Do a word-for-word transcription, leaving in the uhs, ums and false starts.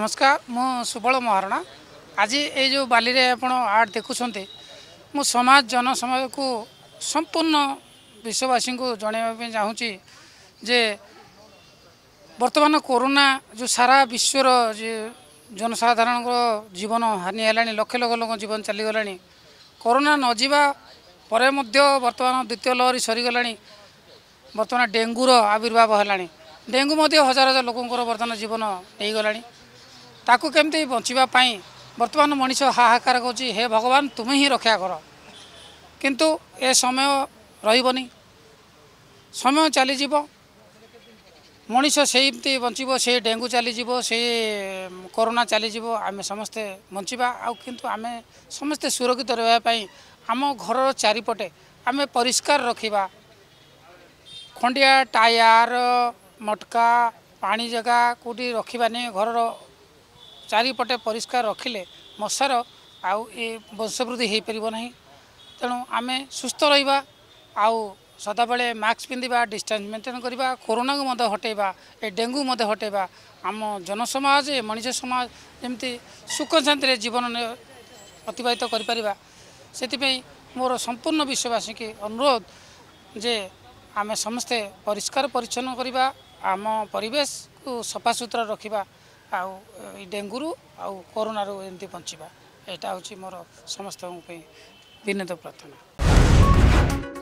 नमस्कार मु सुबळ महारणा। आज ये जो बाली रे आपण आर्ट देखुंते मु समाज जन समाज को संपूर्ण विश्ववासी को जणाइबा चाहूँगी जे बर्तमान कोरोना जो सारा विश्वर जनसाधारण जीवन हानि है, लक्ष लक्ष लोक जीवन चलीगला। कोरोना न जीवा पर बर्तमान द्वितीय लहरी सरीगला। बर्तमान डेंगूर आविर्भाव है। डेंगू हजार हजार लोक बर्तमान जीवन नहीं गला। ताकू केमती बचापाई बर्तमान मनीष हाहाकार होची, हे भगवान तुम्हें ही रक्षा कर। किंतु ए समय रही समय चलीजीव मनीष सेमती बचीब, से डेंगू चलीजीव, से कोरोना चलीजीव, आमे समस्ते बचीबा। किंतु आमे समस्ते सुरक्षित रही आम घर चारिपटे आमे परिष्कार रखिबा। खंडिया टायर मटका पानी जगह कोटी रखिबानी, घर चारिपटे परिष्कार रखिले मशार आउ ये वंशवृद्धि हो पार ना। तेणु आम सुस्थ रहा, सदा बेले मास्क पिंधा, डिस्टेंस मेंटेन करवा, कोरोना को मद हटेवा, ए डेंगू मद हटेवा। आम जनसमाज ए मनीष समाज जमी सुख शांति जीवन अतिबाहित करें। से मोर संपूर्ण विश्ववासी की अनुरोध जे आम समस्ते परिष्कार परिच्छन करवा, आम परिवेश को सफा सुतरा रखा, आउ डेंगू आउ कोरोना एमती बचा। यहाँ हूँ मोर समस्त विनीत प्रार्थना।